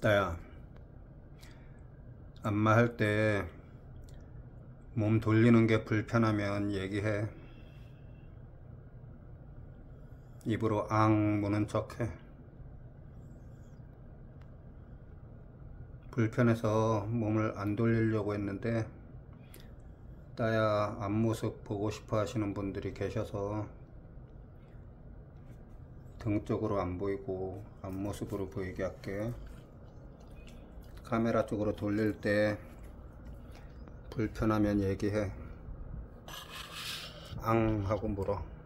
따야, 안마 할 때 몸 돌리는 게 불편하면 얘기해. 입으로 앙 무는 척해. 불편해서 몸을 안 돌리려고 했는데 따야 앞모습 보고 싶어 하시는 분들이 계셔서 등 쪽으로 안 보이고 앞모습으로 보이게 할게. 카메라 쪽으로 돌릴 때 불편하면 얘기해. 앙 하고 물어.